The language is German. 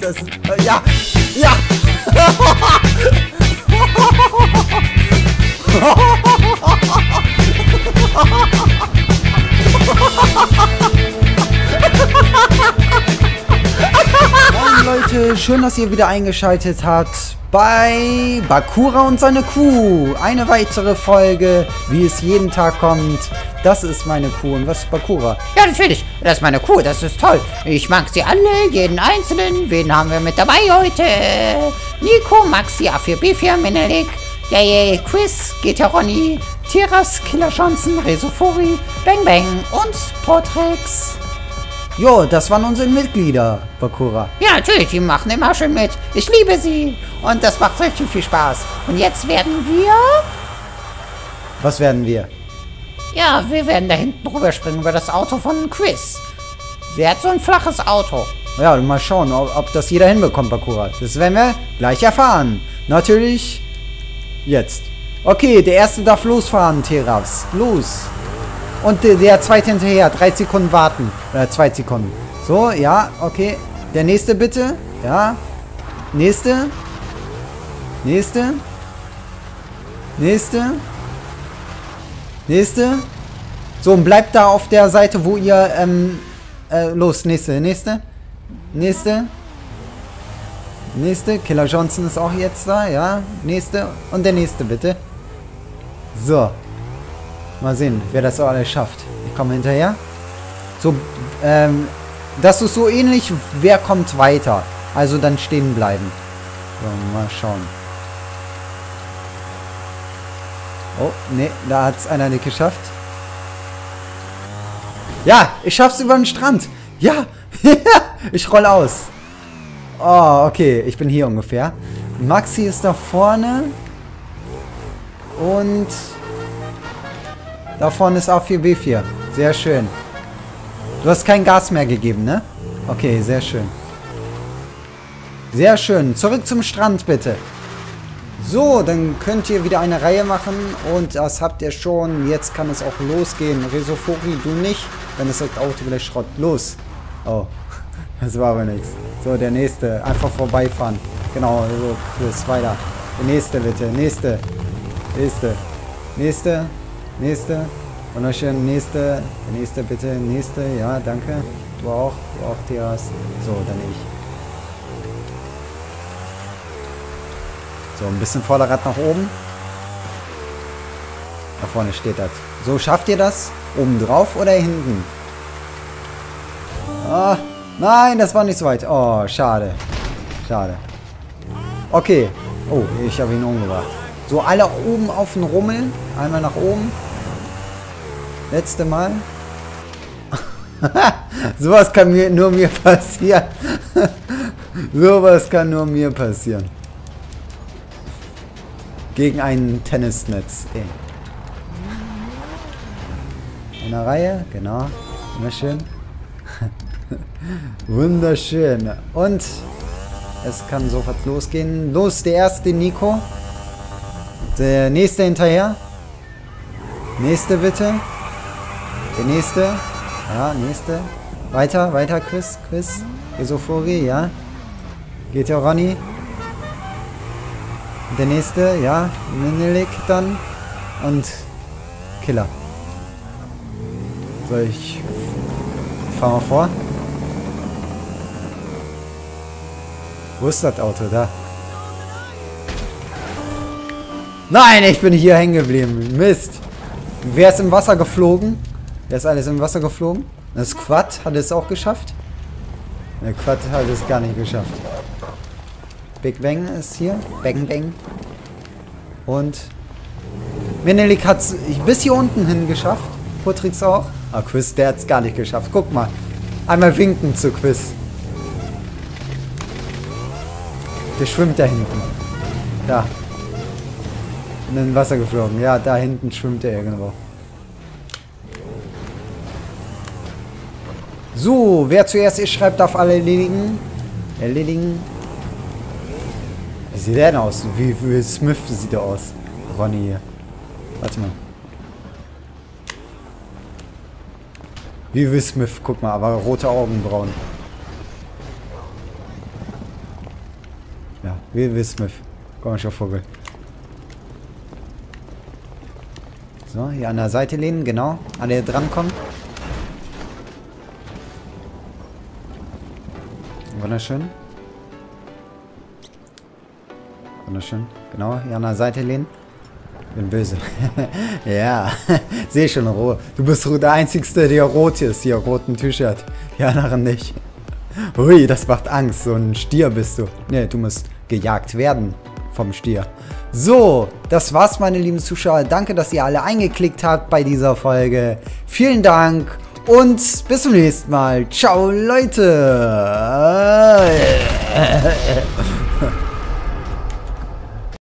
Das, ja! Ja! Moin Leute, schön, dass ihr wieder eingeschaltet habt bei Bakura und seine Kuh. Eine weitere Folge, wie es jeden Tag kommt. Das ist meine Kuh. Und was ist Bakura? Ja, natürlich. Das ist meine Kuh. Das ist toll. Ich mag sie alle, jeden einzelnen. Wen haben wir mit dabei heute? Nico, Maxi, A4B4, Minelik, Yay, Chris, Getaroni, Tiras, Killer Johnson, Resofori, Bang Bang und Portrix. Jo, das waren unsere Mitglieder, Bakura. Ja, natürlich, die machen immer schön mit. Ich liebe sie. Und das macht richtig viel Spaß. Und jetzt werden wir... Was werden wir? Ja, wir werden da hinten drüber springen über das Auto von Chris. Der hat so ein flaches Auto. Ja, mal schauen, ob das jeder hinbekommt, Bakura. Das werden wir gleich erfahren. Natürlich jetzt. Okay, der erste darf losfahren, Tiras. Los. Und der zweite hinterher. 3 Sekunden warten. 2 Sekunden. So, ja, okay. Der nächste bitte. Ja. Nächste. Nächste. Nächste. Nächste. So, und bleibt da auf der Seite, wo ihr, los, nächste, nächste. Nächste. Nächste. Killer Johnson ist auch jetzt da, ja. Nächste. Und der nächste, bitte. So. Mal sehen, wer das auch alles schafft. Ich komme hinterher. So, das ist so ähnlich, wer kommt weiter. Also dann stehen bleiben. So, mal schauen. Oh, ne, da hat es einer nicht geschafft. Ja, ich schaff's über den Strand. Ja, ich roll aus. Oh, okay, ich bin hier ungefähr. Maxi ist da vorne. Und da vorne ist A4B4. Sehr schön. Du hast kein Gas mehr gegeben, ne? Okay, sehr schön. Sehr schön. Zurück zum Strand, bitte. So, dann könnt ihr wieder eine Reihe machen. Und das habt ihr schon. Jetzt kann es auch losgehen. Resofori, du nicht. Dann ist das Auto wieder Schrott. Los. Oh, das war aber nichts. So, der nächste. Einfach vorbeifahren. Genau, so. Chris, weiter. Der nächste, bitte. Nächste. Nächste. Nächste. Nächste, wunderschön, nächste, nächste bitte, nächste, ja, danke. Du auch, Tiras. So, dann ich. So, ein bisschen Vorderrad nach oben. Da vorne steht das. So, schafft ihr das? Oben drauf oder hinten? Ah, nein, das war nicht so weit. Oh, schade. Schade. Okay. Oh, ich habe ihn umgebracht. So, alle oben auf den Rummel. Einmal nach oben. Letzte Mal. Sowas kann nur mir passieren. Sowas kann nur mir passieren. Gegen ein Tennisnetz. Ey. In der Reihe, genau. Wunderschön. Wunderschön. Und es kann sofort losgehen. Los, der erste Nico. Der nächste hinterher. Nächste bitte. Der nächste. Ja, nächste. Weiter, weiter, Chris, Chris. Esofori, ja. Geht ja Ronny. Der nächste, ja. Minelik dann. Und Killer. So, ich fahr mal vor. Wo ist das Auto? Da. Nein, ich bin hier hängen geblieben. Mist. Wer ist im Wasser geflogen? Wer ist alles im Wasser geflogen? Das Quad hat es auch geschafft. Der Quad hat es gar nicht geschafft. Big Bang ist hier. Bang Bang. Und Minelik hat es bis hier unten hin geschafft. Portrix auch. Ah, Quiz, der hat es gar nicht geschafft. Guck mal. Einmal winken zu Quiz. Der schwimmt da hinten. Da. In den Wasser geflogen. Ja, da hinten schwimmt er irgendwo. So, wer zuerst ist, schreibt, darf alle erledigen. Erledigen. Wie sieht der denn aus? Wie Smith sieht er aus? Ronny hier. Warte mal. Wie Will Smith, guck mal, aber rote Augenbrauen. Ja, wie Will Smith. Komm schon, Vogel. So, hier an der Seite lehnen, genau. Alle drankommen. Wunderschön. Wunderschön. Genau, hier an der Seite lehnen. Bin böse. Ja, sehe schon Ruhe. Du bist der Einzige, der rot ist, hier, roten T-Shirt. Die anderen nicht. Hui, das macht Angst. So ein Stier bist du. Ne, du musst gejagt werden vom Stier. So, das war's, meine lieben Zuschauer. Danke, dass ihr alle eingeklickt habt bei dieser Folge. Vielen Dank und bis zum nächsten Mal. Ciao, Leute.